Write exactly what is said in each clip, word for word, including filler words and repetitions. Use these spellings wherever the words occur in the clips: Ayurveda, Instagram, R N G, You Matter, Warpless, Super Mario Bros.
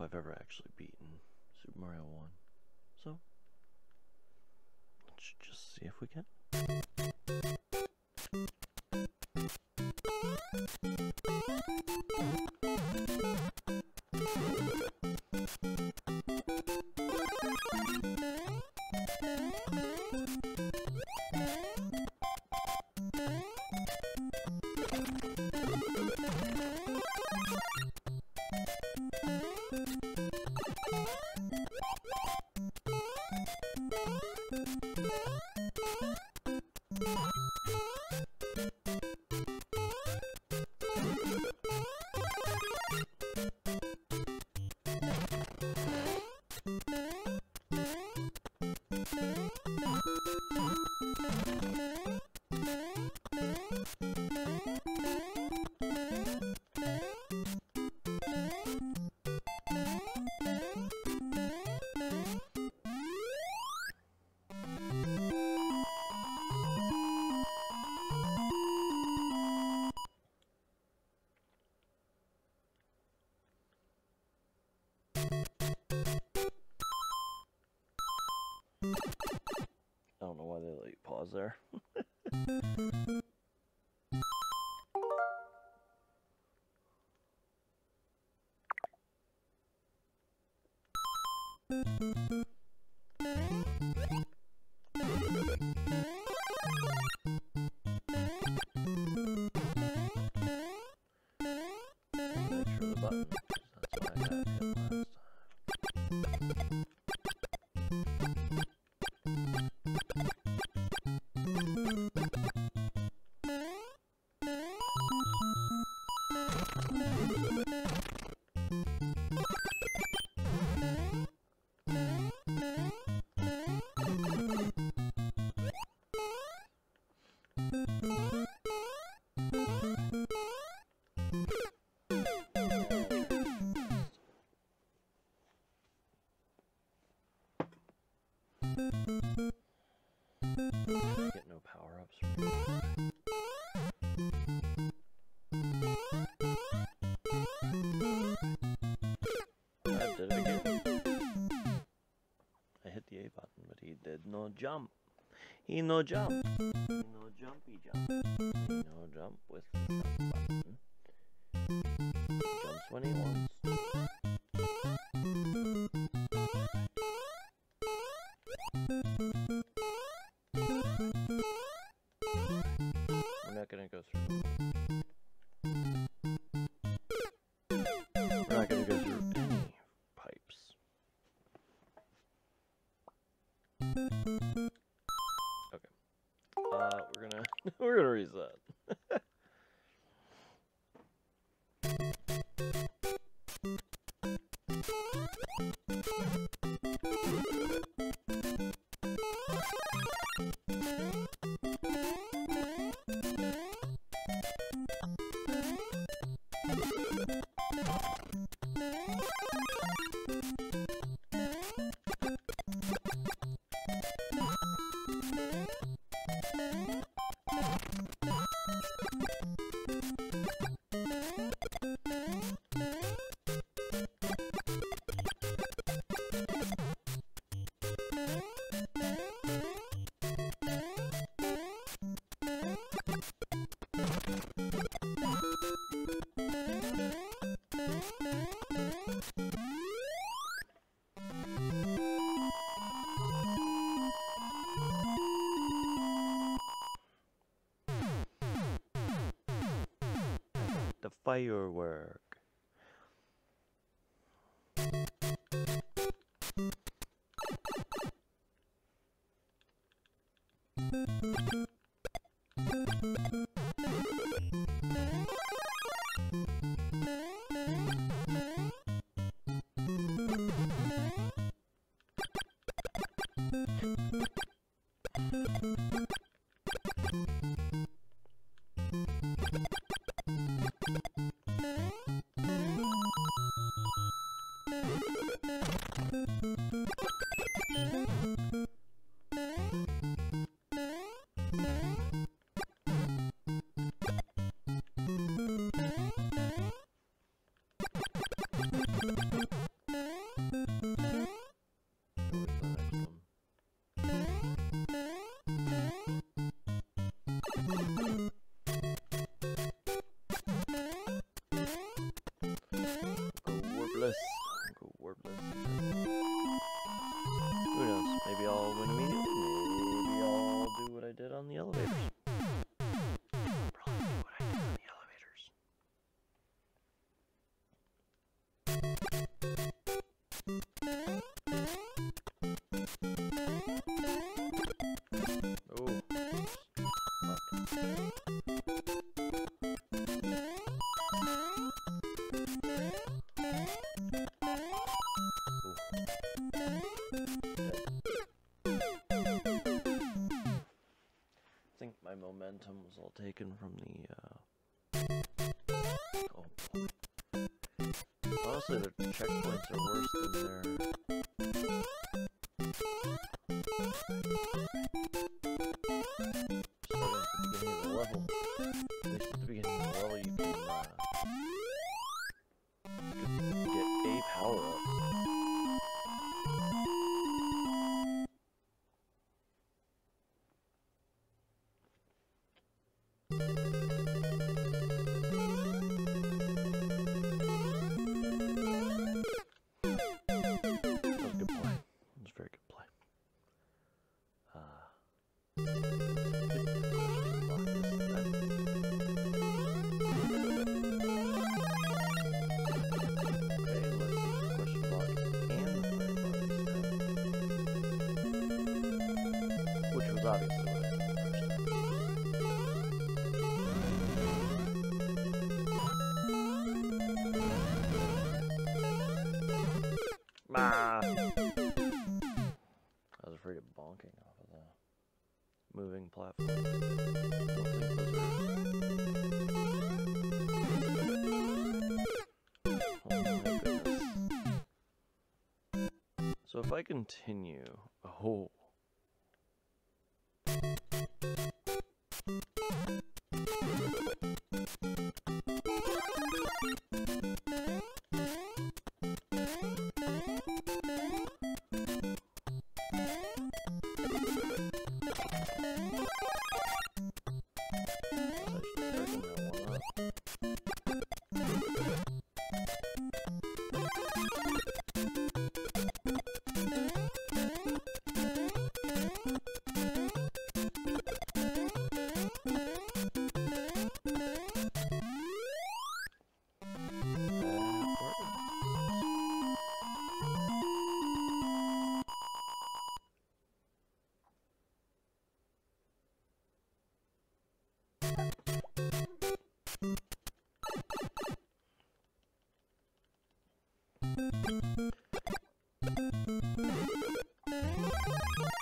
map I've ever actually beaten, Super Mario one. So, let's just see if we can. I don't know why they let you pause there. Make sure the button, that's what I had to do last time. Get no power-ups. I did it again. I hit the A button, but he did no jump. He no jump. He no jumpy jump. He no jump with the jump button. He jumps when he wants. We're not gonna go through. We're not gonna go through any pipes. Okay. Uh, we're gonna we're gonna reset. The firework. Warbless. Go Warbless. Who knows? Maybe I'll win immediately. Maybe I'll do what I did on the elevators. Probably do what I did on the elevators. Oh. Fuck. My momentum was all taken from the, uh... oh, boy. Honestly, their checkpoints are worse than their... Starting at the beginning of the level. At least at the beginning of the level, you can, uh... get a power-up. Obviously what I did the first time. Ah. I was afraid of bonking off of the moving platform. I don't think those are... Oh my goodness. So if I continue... Oh...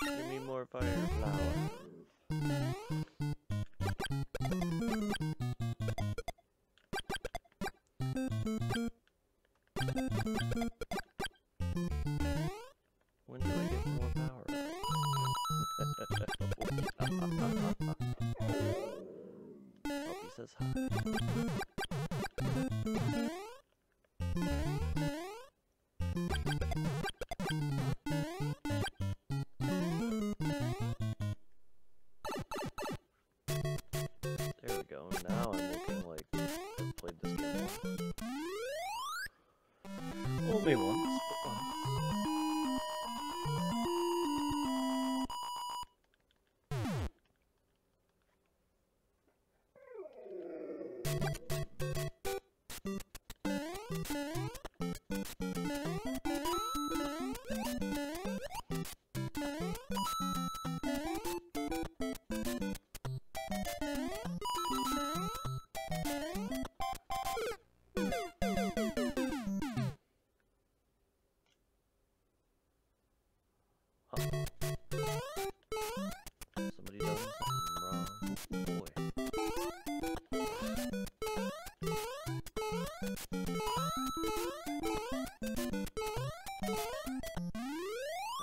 Give me more fire flower. When do I get more power? Oh, he says hi. Only once, but somebody done something wrong. Oh, boy.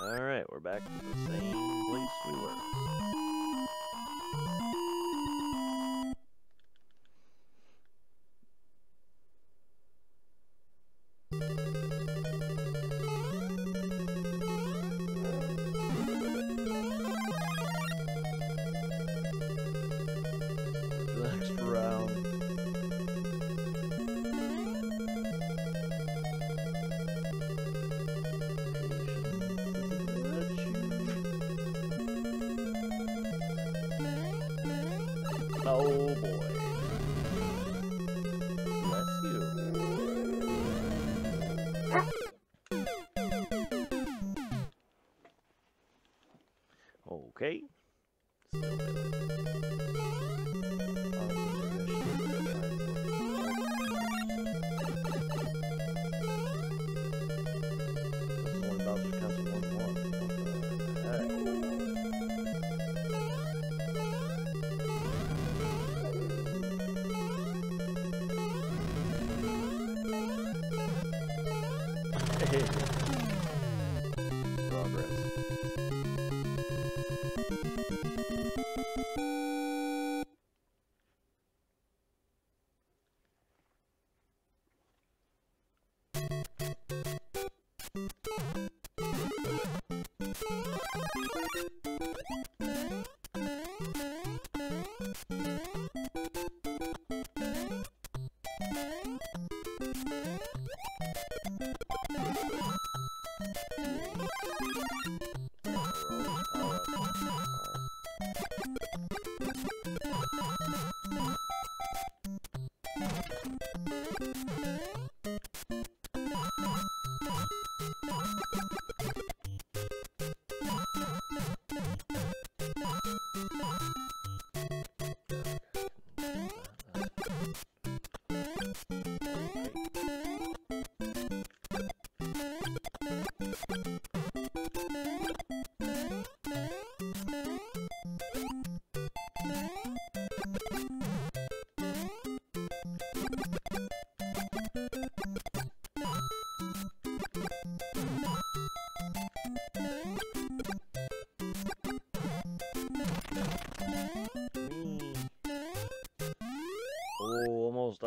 Alright, we're back to the same place we were. Oh boy. Bless you. Okay. Still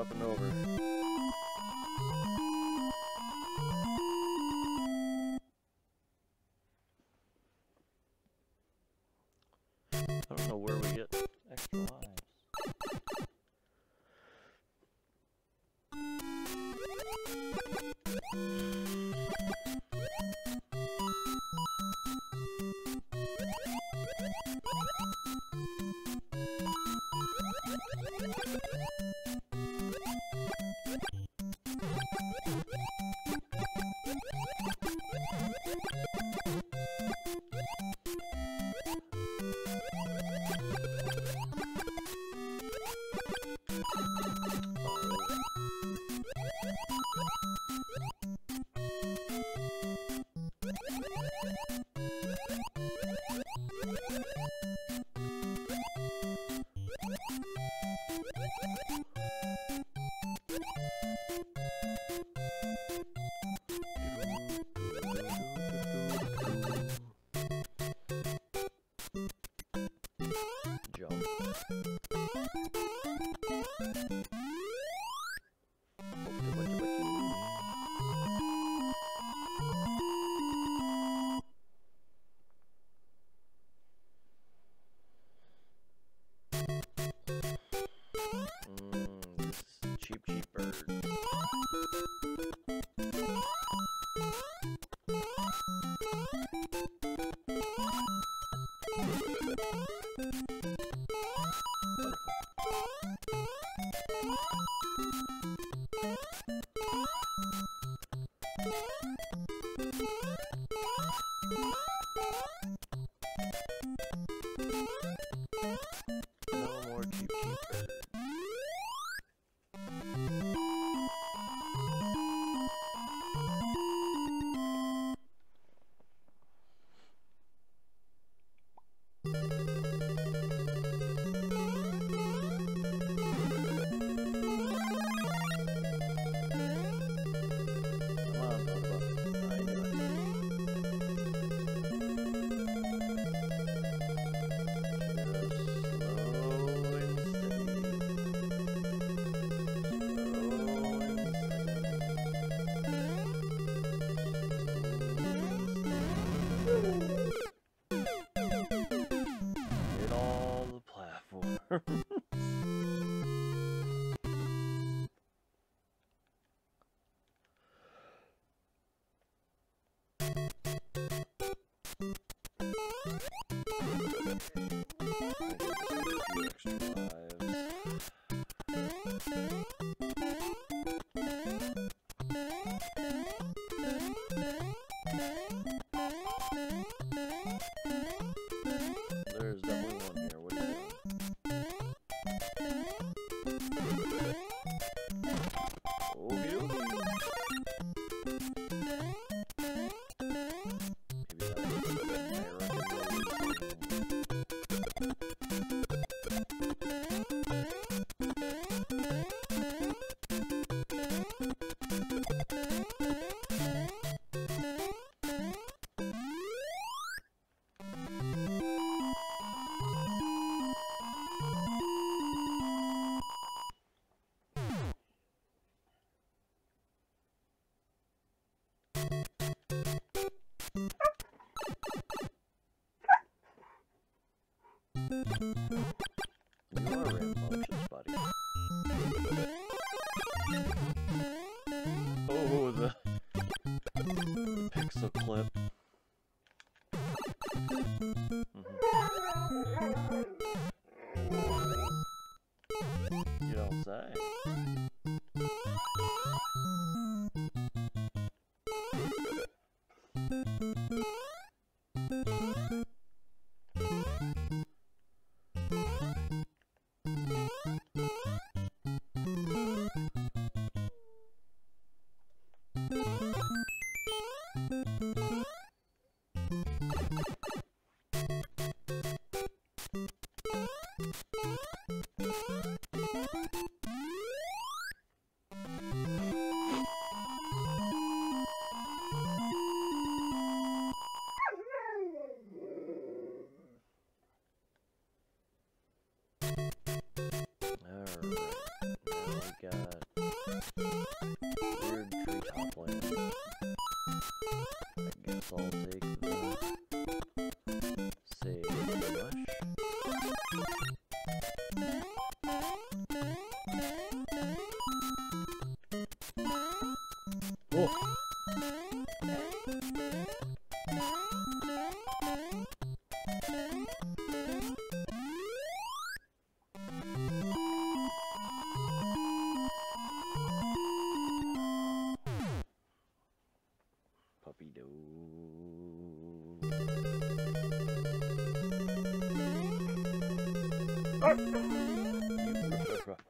up and over. I don't know where we get extra lives. Thank you.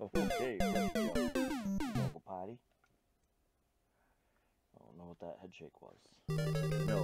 Okay, double potty. I don't know what that head shake was. No.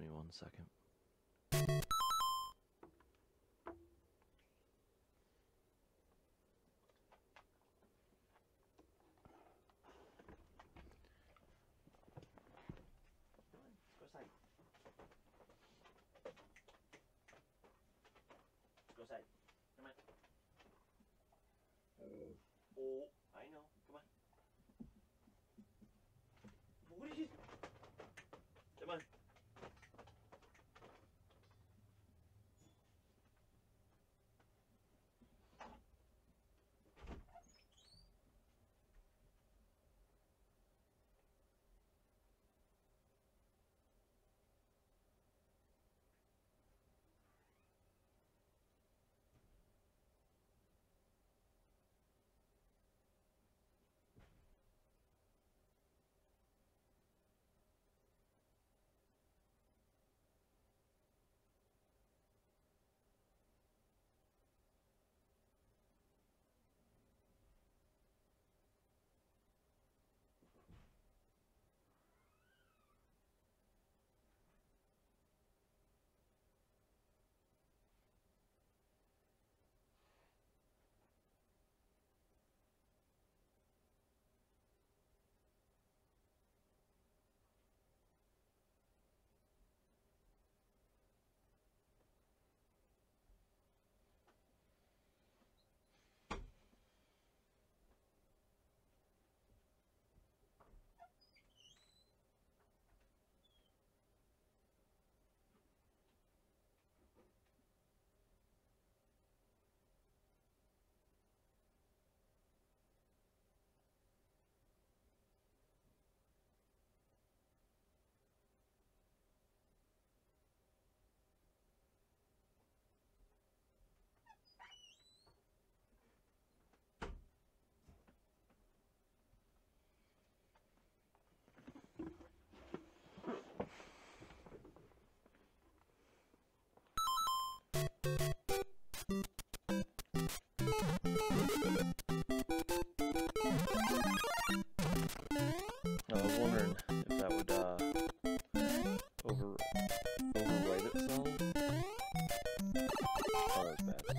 Go outside. Come on. Oh, I know. Come on. What is it? Come on. that would uh, over overwrite itself. Oh, that was bad.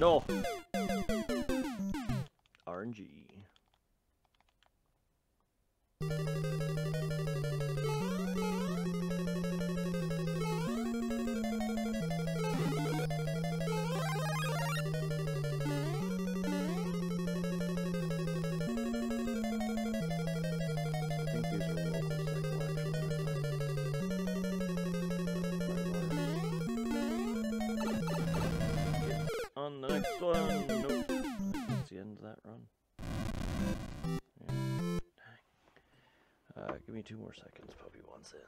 No! R N G. Two more seconds, puppy wants in.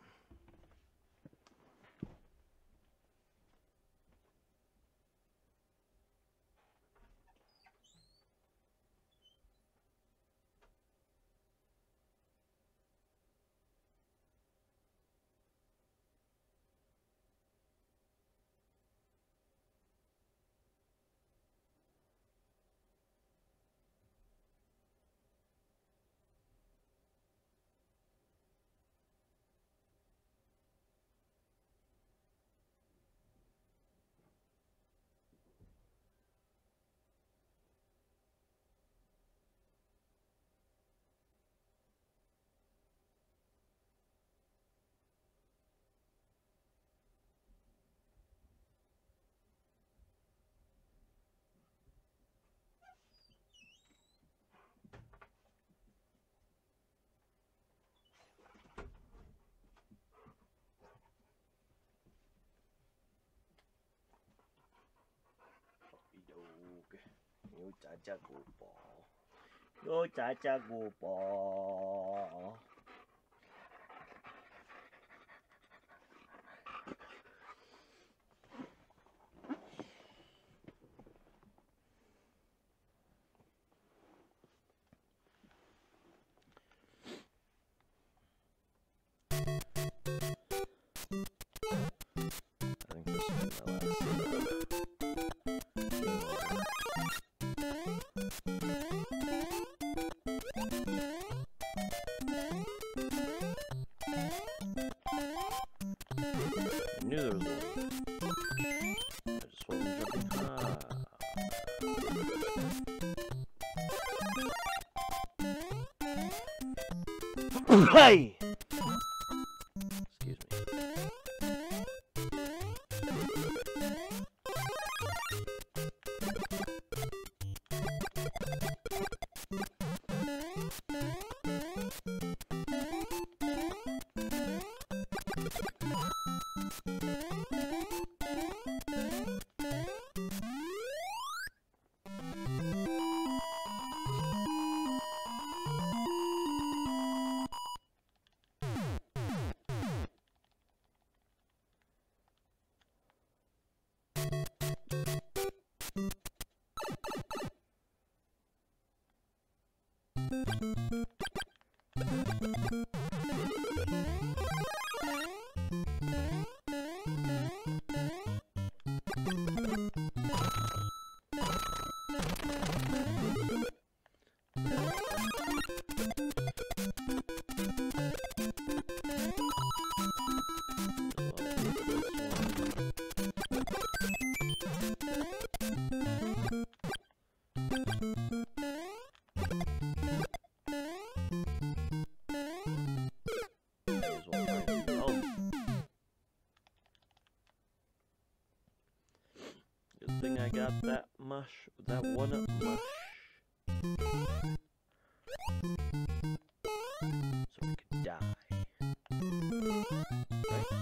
요짜짜고뽀 요짜짜고뽀 Hey! Excuse me. Thing I got that mush, that one up mush, so we could die. Right, right.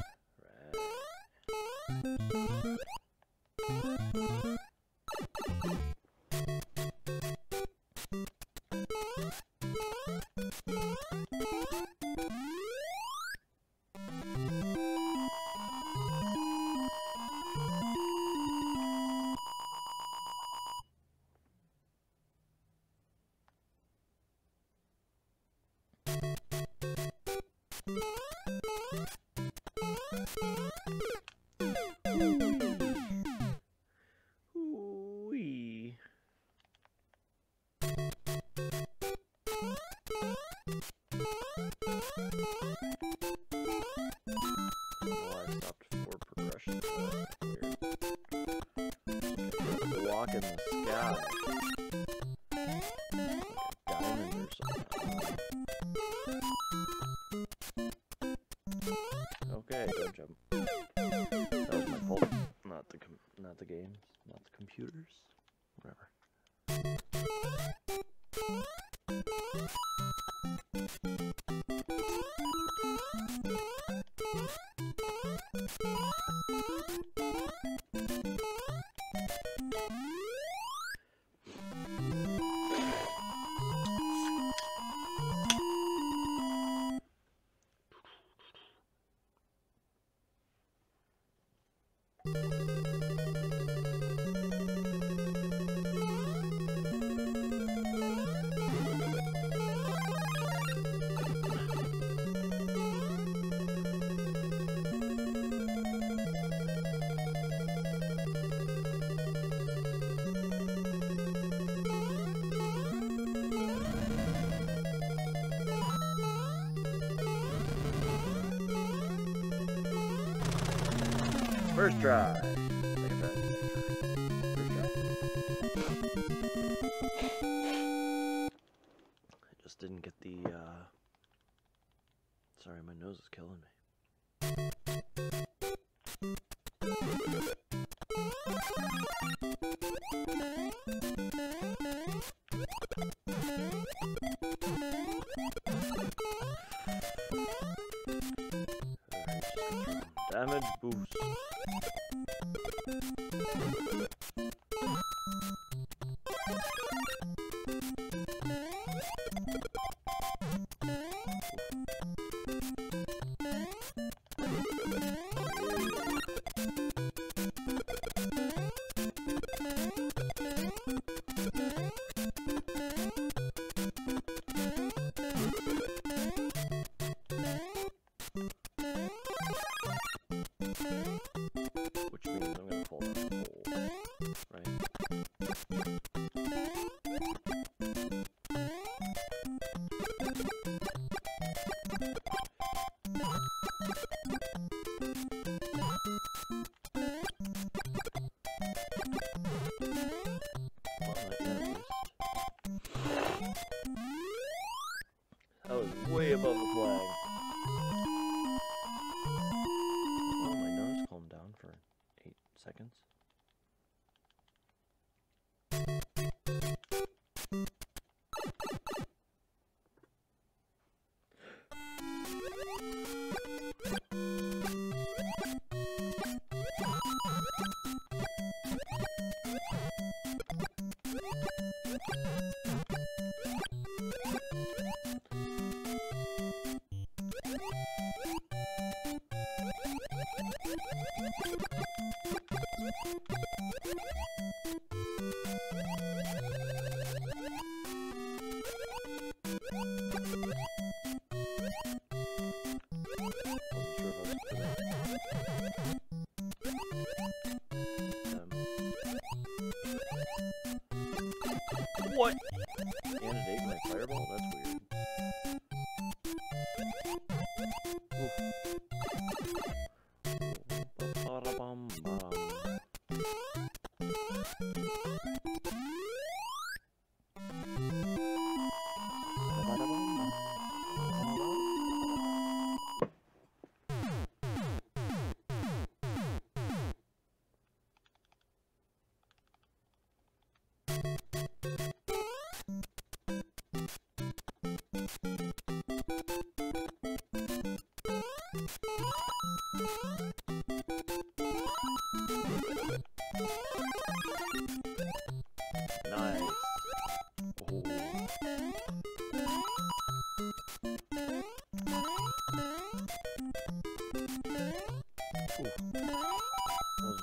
In the sky. Diamond or something. Okay, don't jump. That was my fault. Not the com not the games, not the computers. Whatever. First try. Second try. First try. I just didn't get the, uh... sorry, my nose is killing me. Damage boost. That was way above the flag. Oh, my nose calmed down for eight seconds. What? And it ate my fireball? That's weird.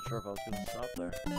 I was gonna stop there. Oh!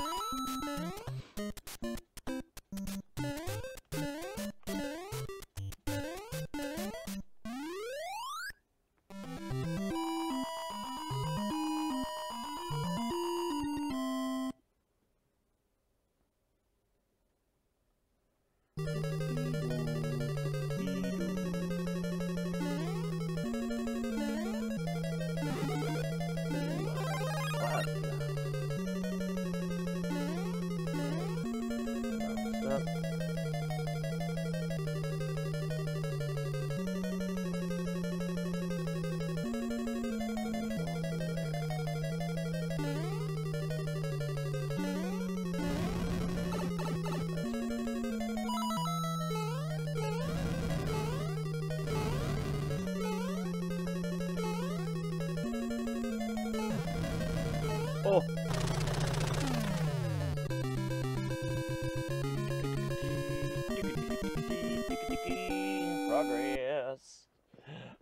Progress!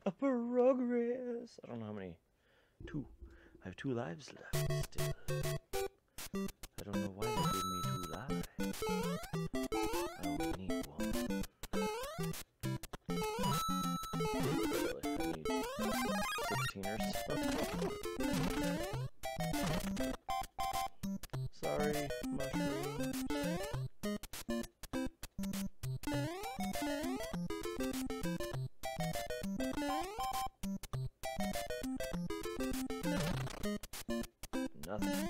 A progress! I don't know how many. Two. I have two lives left still. I don't know why they gave me two lives. I only need one. Really, I need sixteen or so. Sorry, mushroom. Nothing.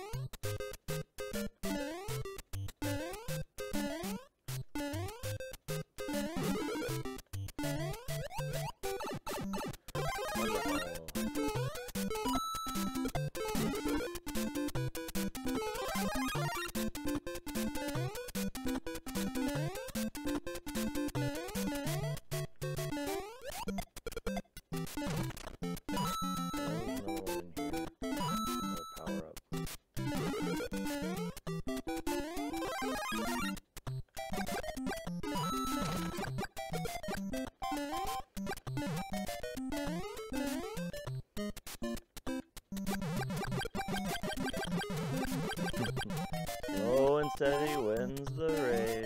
Steady wins the race.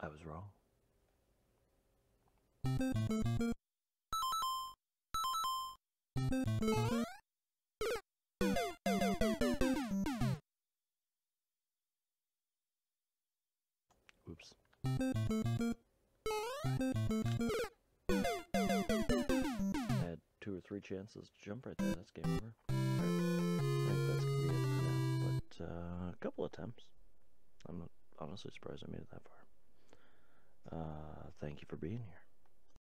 I was wrong. Oops. I had two or three chances to jump right there. That's game over. Right, that's gonna be it for now. But uh, a couple attempts. I'm not honestly surprised I made it that far. Uh, thank you for being here.